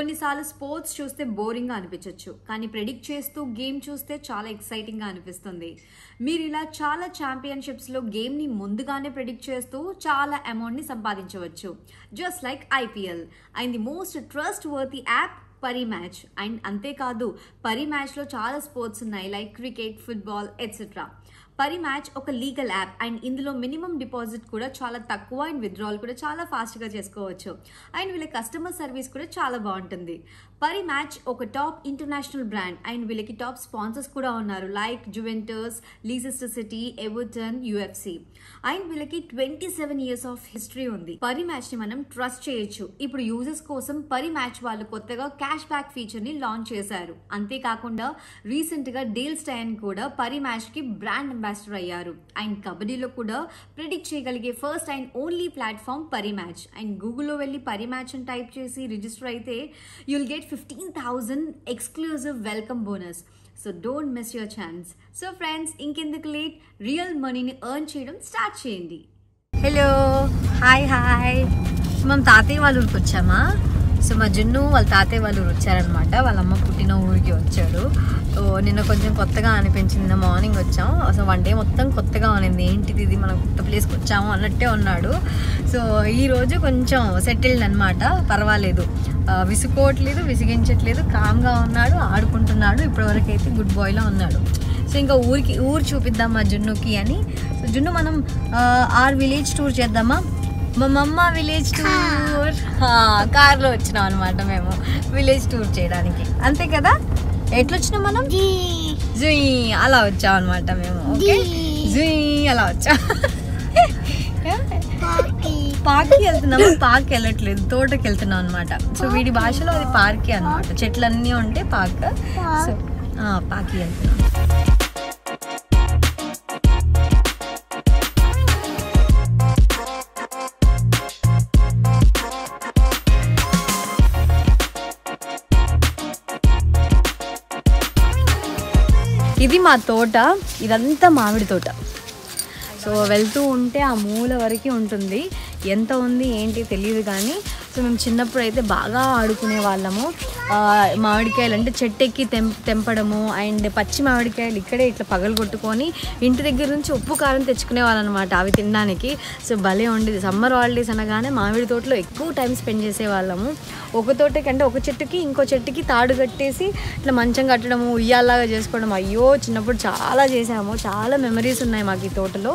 కొన్నిసార్లు స్పోర్ట్స్ చూస్తే బోరింగ్ గా అనిపించొచ్చు కానీ ప్రెడిక్ట్ చేస్తూ గేమ్ చూస్తే చాలా ఎక్సైటింగ్ గా అనిపిస్తుంది మీరు ఇలా చాలా ఛాంపియన్షిప్స్ లో గేమ్ ని ముందుగానే ప్రెడిక్ట్ చేస్తూ చాలా అమౌంట్ ని సంపాదించవచ్చు just like IPL and the most trustworthy app Parimatch and అంతే కాదు Parimatch లో చాలా స్పోర్ట్స్ ఉన్నాయి like cricket football etcetera Parimatch ఒక లీగల్ యాప్ అండ్ ఇందులో మినిమం డిపాజిట్ కూడా చాలా తక్కువ అండ్ విత్డ్రాల్ కూడా చాలా ఫాస్ట్గా చేసుకోవచ్చు అండ్ వీళ్ళ కస్టమర్ సర్వీస్ కూడా చాలా బాగుంటుంది Parimatch ఒక టాప్ ఇంటర్నేషనల్ బ్రాండ్ అండ్ వీళ్ళకి టాప్ స్పాన్సర్స్ కూడా ఉన్నారు like Juventus Leicester City Everton UFC and వీళ్ళకి 27 ఇయర్స్ ఆఫ్ హిస్టరీ ఉంది Parimatch ని మనం ట్రస్ట్ చేయొచ్చు ఇప్పుడు యూజర్స్ కోసం Parimatch వాళ్ళు కొత్తగా క్యాష్ బ్యాక్ ఫీచర్ ని లాంచ్ చేశారు అంతే కాకుండా రీసెంట్ గా డేల్ స్టైన్ కూడా Parimatch కి బ్రాండ్ అంబాసిడర్ అయ్యారు అండ్ కబడ్డీలో కూడా ప్రిడిక్ట్ చేయగలిగే first and only platform Parimatch and గూగుల్లో వెళ్ళి Parimatch అని టైప్ చేసి రిజిస్టర్ అయితే you'll get 15,000 exclusive welcome bonus so don't miss your chance so friends ఇంకెందుకు లేట్ రియల్ మనీని ఎర్న్ చేయడం స్టార్ట్ చేయండి హలో హాయ్ మనం తాతయ్య వాళ్ళ ఊరికి వచ్చామా సో మా జున్ను వాళ్ళ తాతయ్య వాళ్ళు వచ్చారనమాట వాళ్ళ అమ్మ పుట్టిన ఊరికి వచ్చాడు సో నిన్న కొంచెం కొత్తగా అనిపించింది నిన్న మార్నింగ్ వచ్చాము సో వన్ డే మొత్తం కొత్తగా ఉన్నింది ఏంటిది ఇది మనం కొత్త ప్లేస్కి వచ్చాము అన్నట్టే ఉన్నాడు సో ఈరోజు కొంచెం సెటిల్డ్ అనమాట పర్వాలేదు విసుకోవట్లేదు విసిగించట్లేదు కామ్గా ఉన్నాడు ఆడుకుంటున్నాడు ఇప్పటివరకు అయితే గుడ్ బాయ్లో ఉన్నాడు సో ఇంకా ఊరు చూపిద్దాం మా జున్నుకి అని సో జున్ను మనం ఆర్ విలేజ్ టూర్ చేద్దామా మా మమ్మ విలేజ్ టూర్ కార్లో వచ్చినాం అనమాట మేము విలేజ్ టూర్ చేయడానికి అంతే కదా ఎట్లొచ్చినాం మనం జుయ్ అలా వచ్చాం అనమాట మేము ఓకే జుయ్ అలా వచ్చాం పార్క్కి వెళ్తున్నాము పార్క్ వెళ్ళట్లేదు తోటకి వెళ్తున్నాం అనమాట సో వీడి భాషలో అది పార్కే అనమాట చెట్లన్నీ ఉంటే పార్క్ సో పార్క్కి వెళ్తున్నాం ఇది మా తోట ఇదంతా మామిడి తోట సో వెళ్తూ ఉంటే ఆ మూల వరకు ఉంటుంది ఎంత ఉంది ఏంటి తెలియదు కానీ సో మేము చిన్నప్పుడు అయితే బాగా ఆడుకునే వాళ్ళము మామిడికాయలు అంటే చెట్టు ఎక్కి తెంపడము అండ్ పచ్చి మామిడికాయలు ఇక్కడే ఇట్లా పగలు కొట్టుకొని ఇంటి దగ్గర నుంచి ఉప్పు కారం తెచ్చుకునే వాళ్ళు అనమాట అవి తినడానికి సో భలే ఉండేది సమ్మర్ హాలిడేస్ అనగానే మామిడి తోటలో ఎక్కువ టైం స్పెండ్ చేసేవాళ్ళము ఒక తోటకి అంటే ఒక చెట్టుకి ఇంకో చెట్టుకి తాడు కట్టేసి ఇట్లా మంచం కట్టడము ఉయ్యాలాగా చేసుకోవడం అయ్యో చిన్నప్పుడు చాలా చేసాము చాలా మెమరీస్ ఉన్నాయి మాకు ఈ తోటలో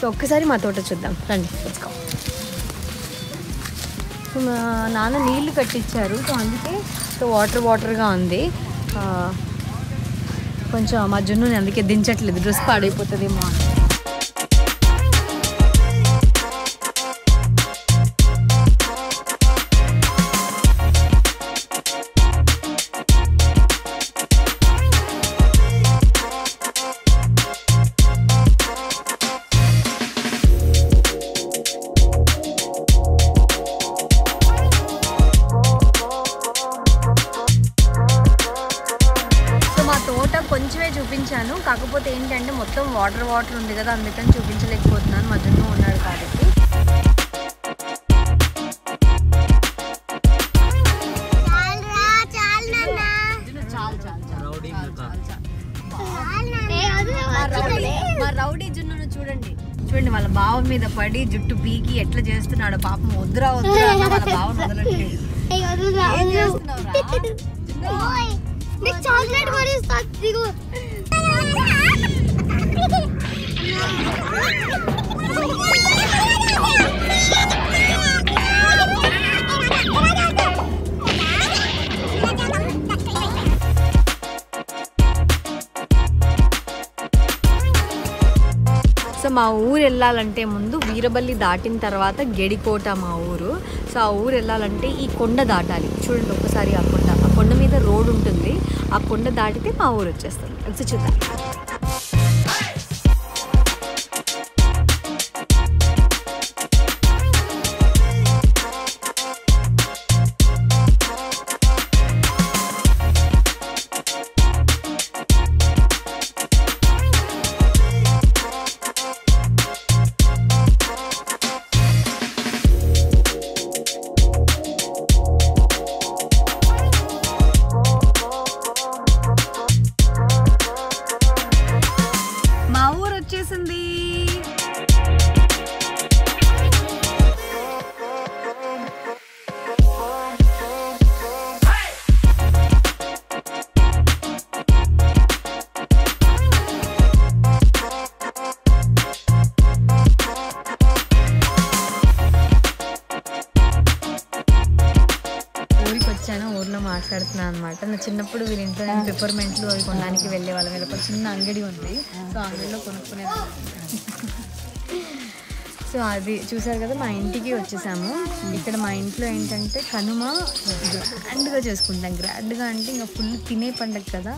సో ఒక్కసారి మా తోట చూద్దాం రండి తెచ్చుకో మా నాన్న నీళ్లు కట్టించారు సో అందుకే సో వాటర్గా ఉంది కొంచెం మా జున్నుని అందుకే దించట్లేదు డ్రెస్ పాడైపోతుంది మా కొంచెమే చూపించాను కాకపోతే ఏంటంటే మొత్తం వాటర్ ఉంది కదా అందుకని చూపించలేకపోతున్నాను మధ్యలో ఉన్నాడు కాబట్టి మా రౌడీ జున్ను చూడండి చూడండి వాళ్ళ బావ మీద పడి జుట్టు పీకి ఎట్లా చేస్తున్నాడు పాపం వద్దురా వద్దురా వాళ్ళ బావ మొదలెట్టు నీకు చాక్లెట్ కొని ఇస్తా తిగు సో మా ఊరు వెళ్ళాలంటే ముందు వీరబల్లి దాటిన తర్వాత గెడికోట మా ఊరు సో ఆ ఊరు వెళ్ళాలంటే ఈ కొండ దాటాలి చూడండి ఒకసారి ఆ కొండ మీద రోడ్ ఉంటుంది ఆ కొండ దాటితే మా ఊరు వచ్చేస్తాం అది చూద్దాం మా ఊరు వచ్చేసింది. ఊర్లో మాట్లాడుతున్నాను అనమాట. నా చిన్నప్పుడు వీళ్ళ ఇంట్లో నేను పెప్పర్మెంట్లు అవి కొనడానికి వెళ్ళేవాళ్ళం. వీళ్ళకి చిన్న అంగడి ఉంది, సో అంగడిలో కొనుక్కునేవాళ్ళం. సో అది చూసారు కదా, మా ఇంటికి వచ్చేసాము. ఇక్కడ మా ఇంట్లో ఏంటంటే కనుమ గ్రాండ్గా చేసుకుంటాం. గ్రాండ్గా అంటే ఇంకా ఫుల్ తినే పండుగ కదా.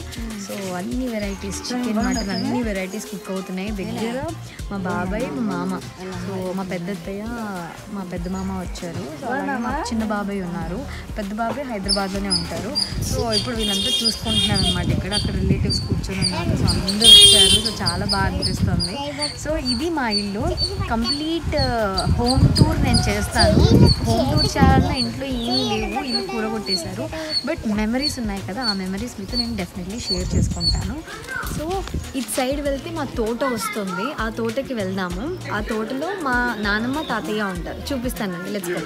సో అన్ని వెరైటీస్ చికెన్ మటన్ అన్ని వెరైటీస్ కుక్ అవుతున్నాయి దగ్గర. మా బాబాయ్, మా మామ, సో మా పెద్దత్తయ్య, మా పెద్ద మామ వచ్చారు. సో మా చిన్న బాబాయ్ ఉన్నారు. పెద్ద బాబాయ్ హైదరాబాద్లోనే ఉంటారు. సో ఇప్పుడు వీళ్ళంతా చూసుకుంటున్నారు అనమాట. ఇక్కడ అక్కడ రిలేటివ్స్ కూర్చొని ఉన్నారు. సో అందరూ వచ్చారు. సో చాలా బాగా అనిపిస్తుంది. సో ఇది మా ఇల్లు. కంప్లీట్ హోమ్ టూర్ నేను చేస్తాను. హోమ్ టూర్ చేయాలన్నా ఇంట్లో ఏమీ లేవు, ఇల్లు కూరగొట్టేశారు. బట్ మెమరీస్ ఉన్నాయి కదా, ఆ మెమరీస్ మీతో నేను డెఫినెట్లీ షేర్ చేసుకుంటాను. సో ఇటు సైడ్ వెళ్తే మా తోట వస్తుంది. ఆ తోటకి వెళ్దాము. ఆ తోటలో మా నానమ్మ తాతయ్య ఉంటారు. చూపిస్తానండి, లెట్స్ గో.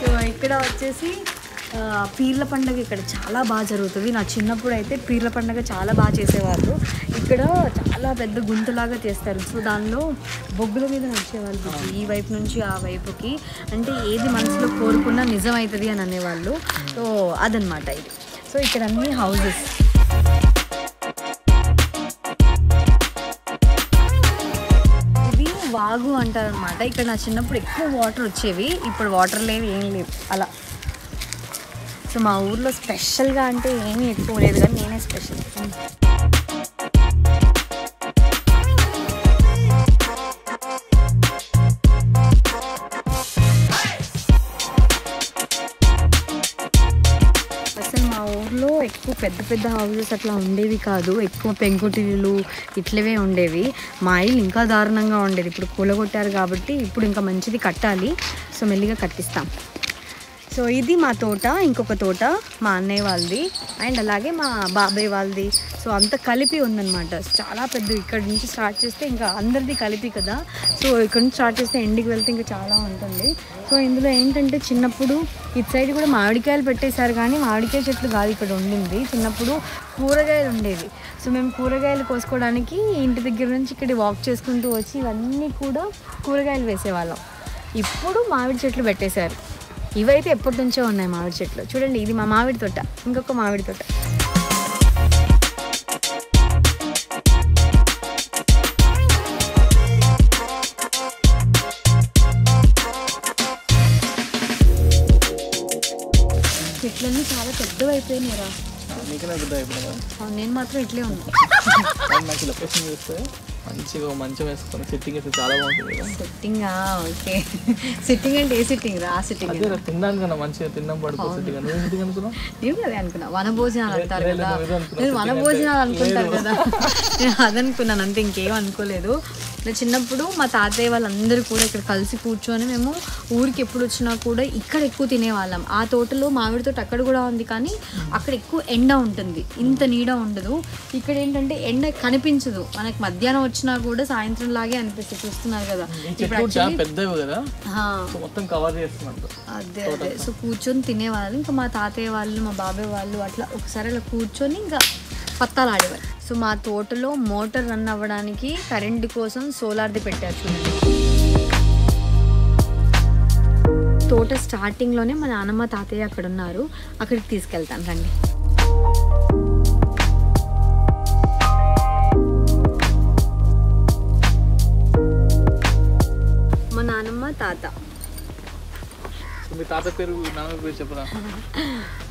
సో ఇక్కడ వచ్చేసి పీర్ల పండుగ ఇక్కడ చాలా బాగా జరుగుతుంది. నా చిన్నప్పుడు అయితే పీర్ల పండుగ చాలా బాగా చేసేవాళ్ళు. ఇక్కడ చాలా పెద్ద గుంతలాగా చేస్తారు. సో దానిలో బొగ్గుల మీద నడిచేవాళ్ళు, ఈ వైపు నుంచి ఆ వైపుకి. అంటే ఏది మనసులో కోరుకున్నా నిజమవుతుంది అని అనేవాళ్ళు. సో అదనమాట ఇది. సో ఇక్కడ అన్ని హౌసెస్. ఇది వాగు అంటారనమాట. ఇక్కడ నా చిన్నప్పుడు ఎక్కువ వాటర్ వచ్చేవి. ఇప్పుడు వాటర్ లేవు, ఏం లేవు అలా. సో మా ఊర్లో స్పెషల్గా అంటే ఏమీ ఎక్కువ లేదు, కానీ నేనే స్పెషల్. ఎక్కువ పెద్ద పెద్ద హౌజెస్ అట్లా ఉండేవి కాదు. ఎక్కువ పెంకుటిల్లు ఇట్లవే ఉండేవి. మా ఇల్లు ఇంకా దారుణంగా ఉండేది. ఇప్పుడు కూలగొట్టారు కాబట్టి ఇప్పుడు ఇంకా మంచిది కట్టాలి. సో మెల్లిగా కట్టిస్తాం. సో ఇది మా తోట. ఇంకొక తోట మా అన్నయ్య వాళ్ళది, అండ్ అలాగే మా బాబాయ్ వాళ్ళది. సో అంత కలిపి ఉందన్నమాట. చాలా పెద్ద. ఇక్కడ నుంచి స్టార్ట్ చేస్తే ఇంకా అందరిది కలిపి కదా. సో ఇక్కడ నుంచి స్టార్ట్ చేస్తే ఎండ్కి వెళ్తే ఇంకా చాలా ఉంటుంది. సో ఇందులో ఏంటంటే చిన్నప్పుడు ఇటు సైడ్ కూడా మామిడికాయలు పెట్టేశారు, కానీ మామిడికాయ చెట్లు కాదు ఇక్కడ ఉండింది. చిన్నప్పుడు కూరగాయలు ఉండేవి. సో మేము కూరగాయలు కోసుకోవడానికి ఇంటి దగ్గర నుంచి ఇక్కడ వాక్ చేసుకుంటూ వచ్చి ఇవన్నీ కూడా కూరగాయలు వేసేవాళ్ళం. ఇప్పుడు మామిడి చెట్లు పెట్టేశారు. ఇవైతే ఎప్పటి నుంచో ఉన్నాయి మామిడి చెట్లు. చూడండి, ఇది మా మామిడి తోట. ఇంకొక మామిడి తోట. చెట్లన్నీ చాలా పెద్దవి అయిపోయినాయి రా. నేను మాత్రం ఇట్లే ఉన్నాను. మంచిగా మంచిగా వేసుకున్నాను. సిట్టింగ్ అయితే చాలా బాగుంటుంది కదా. సిట్టింగా ఓకే. సిట్టింగ్ అంటే ఏ సిట్టింగ్ రా? ఆ సిట్టింగ్ తిన్నాను కదా, మంచిగా తిన్నాం పడుకో సిట్టింగ్ అనుకున్నా. నేను అదే అనుకున్నా, వనభోజనాలు అంటారు కదా. నేను వనభోజనాలు అనుకుంటాను కదా, నేను అదనుకున్నాను అంతే, ఇంకేం అనుకోలేదు. చిన్నప్పుడు మా తాతయ్య వాళ్ళందరూ కూడా ఇక్కడ కలిసి కూర్చొని మేము ఊరికి ఎప్పుడు వచ్చినా కూడా ఇక్కడ ఎక్కువ తినేవాళ్ళం. ఆ తోటలో మామిడి తోట అక్కడ కూడా ఉంది, కానీ అక్కడ ఎక్కువ ఎండ ఉంటుంది, ఇంత నీడ ఉండదు. ఇక్కడ ఏంటంటే ఎండ కనిపించదు మనకు. మధ్యాహ్నం వచ్చినా కూడా సాయంత్రం లాగే అనిపిస్తుంది. చూస్తున్నారు కదా, అదే అదే. సో కూర్చొని తినేవాళ్ళు. ఇంకా మా తాతయ్య వాళ్ళు, మా బాబాయ్ వాళ్ళు అట్లా ఒకసారి అలా కూర్చొని ఇంకా పత్తాలు ఆడేవారు. సో మా తోటలో మోటార్ రన్ అవ్వడానికి కరెంటు కోసం సోలార్ది పెట్టారు. చూడండి, తోట స్టార్టింగ్లోనే మా నాన్నమ్మ తాతయ్య అక్కడ ఉన్నారు. అక్కడికి తీసుకెళ్తాను రండి. మా నాన్నమ్మ తాత.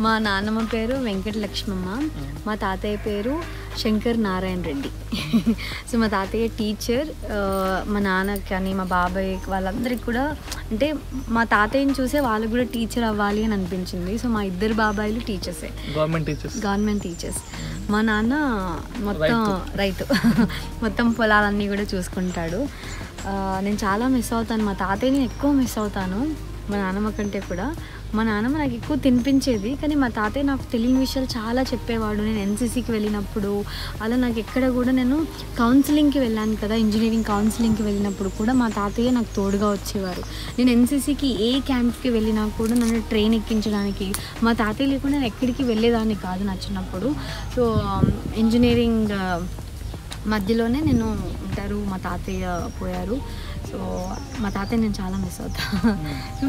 మా నాన్నమ్మ పేరు వెంకట లక్ష్మమ్మ. మా తాతయ్య పేరు శంకర్ నారాయణ రెడ్డి. సో మా తాతయ్య టీచర్. మా నాన్న కానీ మా బాబాయ్ వాళ్ళందరికీ కూడా, అంటే మా తాతయ్యని చూసే వాళ్ళకి కూడా టీచర్ అవ్వాలి అని అనిపించింది. సో మా ఇద్దరు బాబాయిలు టీచర్సే, గవర్నమెంట్ టీచర్స్. మా నాన్న మొత్తం రైతు, మొత్తం పొలాలన్నీ కూడా చూసుకుంటాడు. నేను చాలా మిస్ అవుతాను మా తాతయ్యని, ఎక్కువ మిస్ అవుతాను మా నాన్నమ్మ కంటే కూడా. మా నాన్న నాకు ఎక్కువ తినిపించేది కానీ మా తాతయ్య నాకు తెలియని విషయాలు చాలా చెప్పేవాడు. నేను ఎన్సీసీకి వెళ్ళినప్పుడు అలా నాకు ఎక్కడ కూడా, నేను కౌన్సిలింగ్కి వెళ్ళాను కదా, ఇంజనీరింగ్ కౌన్సిలింగ్కి వెళ్ళినప్పుడు కూడా మా తాతయ్య నాకు తోడుగా వచ్చేవారు. నేను ఎన్సీసీకి ఏ క్యాంప్కి వెళ్ళినా కూడా నన్ను ట్రైన్ ఎక్కించడానికి మా తాతయ్య లేకుండా నేను ఎక్కడికి వెళ్ళేదాన్ని కాదు నా చిన్నప్పుడు. సో ఇంజనీరింగ్ మధ్యలోనే నేను ఉంటారు మా తాతయ్య పోయారు. సో మా తాతయ్య నేను చాలా మిస్ అవుతాను.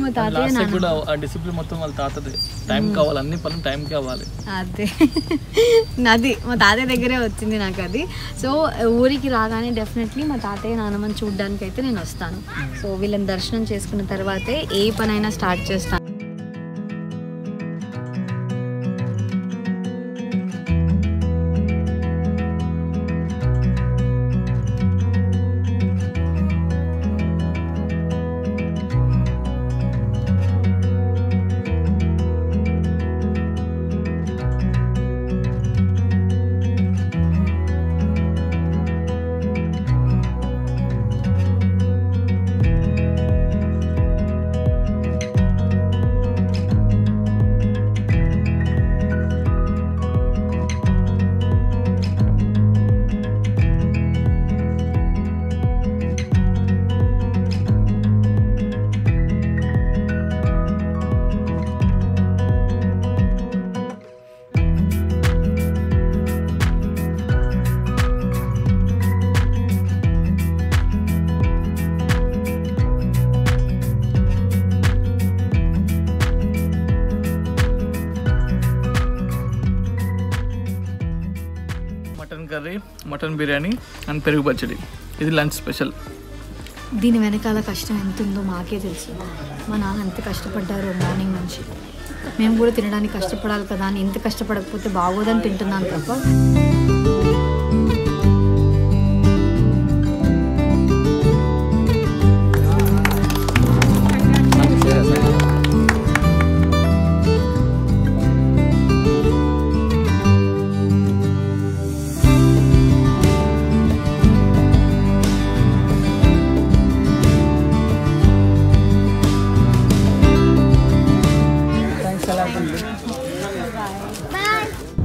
మా తాతయ్య డిసిప్లిన్ మొత్తం వాళ్ళ తాతదే. టైం కావాలి, అన్ని పనులు టైం కావాలి, అదే నాది మా తాతయ్య దగ్గరే వచ్చింది నాకు అది. సో ఊరికి రాగానే డెఫినెట్లీ మా తాతయ్య నాన్నమ్మని చూడడానికి అయితే నేను వస్తాను. సో వీళ్ళని దర్శనం చేసుకున్న తర్వాతే ఏ పనైనా స్టార్ట్ చేస్తాను. మటన్ బిర్యానీ అండ్ పెరుగు పచ్చడి, ఇది లంచ్ స్పెషల్. దీని వెనకాల కష్టం ఎంత ఉందో మాకే తెలుసు. మా నాన్న ఎంత కష్టపడ్డారు మార్నింగ్ నుంచి. మేము కూడా తినడానికి కష్టపడాలి కదా అని, ఎంత కష్టపడకపోతే బాగోదని తింటున్నాను తప్ప.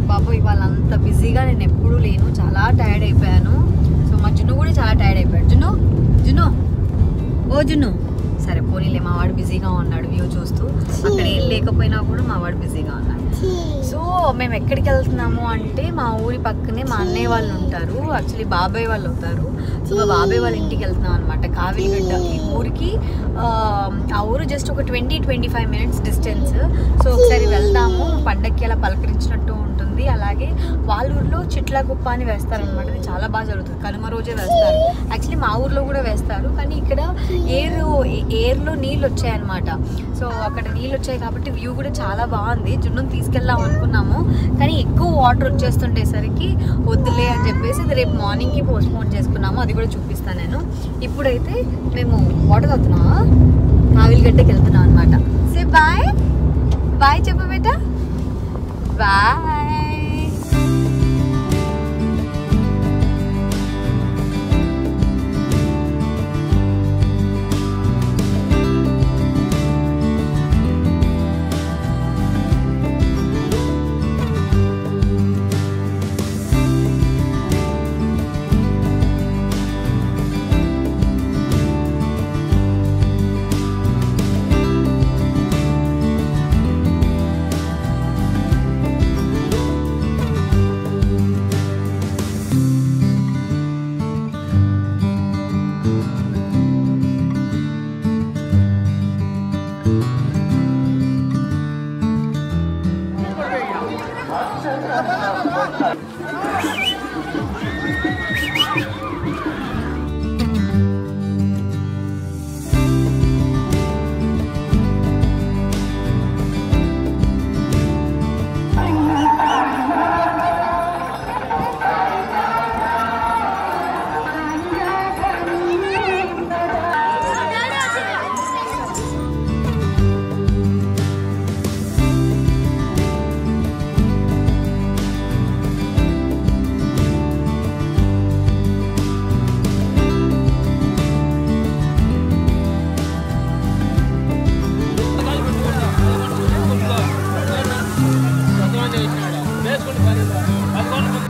బాబు ఇవాళ అంత బిజీగా నేను ఎప్పుడూ లేను, చాలా టైర్డ్ అయిపోయాను. సో మా జున్ను కూడా చాలా టైర్డ్ అయిపోయాడు. జున్ను జున్ను ఓ జున్ను, సరే పోనీలే మా వాడు బిజీగా ఉన్నాడు వ్యూ చూస్తూ. అక్కడ ఏం లేకపోయినా కూడా మా వాడు బిజీగా ఉన్నాడు. సో మేము ఎక్కడికి వెళ్తున్నాము అంటే, మా ఊరి పక్కనే మా అన్నయ్య వాళ్ళు ఉంటారు, యాక్చువల్లీ బాబాయ్ వాళ్ళు అవుతారు. సో మా బాబాయ్ వాళ్ళ ఇంటికి వెళ్తున్నాం అనమాట, కావిలిగడ్డ ఈ ఊరికి. ఆ ఊరు జస్ట్ ఒక 20-25 minutes డిస్టెన్స్. సో ఒకసారి వెళ్దాము, పండక్కి అలా పలకరించినట్టు ఉంటుంది. అలాగే వాళ్ళ ఊరిలో చిట్లా కుప్ప అని వేస్తారనమాట, అది చాలా బాగా జరుగుతుంది, కనుమ రోజే వేస్తారు. యాక్చువల్లీ మా ఊర్లో కూడా వేస్తారు కానీ ఇక్కడ ఏర్లో నీళ్ళు వచ్చాయన్నమాట. సో అక్కడ నీళ్ళు వచ్చాయి కాబట్టి వ్యూ కూడా చాలా బాగుంది. జున్నుని తీసుకెళ్దాం అనుకున్నాము కానీ ఎక్కువ వాటర్ వచ్చేస్తుండేసరికి వద్దులే అని చెప్పేసి అది రేపు మార్నింగ్కి పోస్ట్పోన్ చేసుకున్నాము. అది కూడా చూపిస్తాను నేను. ఇప్పుడైతే మేము వాటర్ అవుతున్నాము, కావిలిగడ్డకి వెళ్తున్నాం అనమాట. సే బాయ్ బాయ్ చెప్పు బేటా, బాయ్.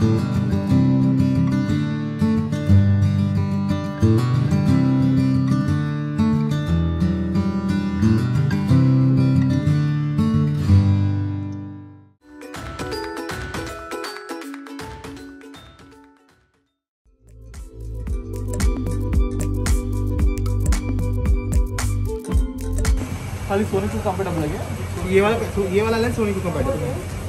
खाली सोनी को कंफर्टेबल है क्या ये वाला लेंस सोनी को कंफर्टेबल है।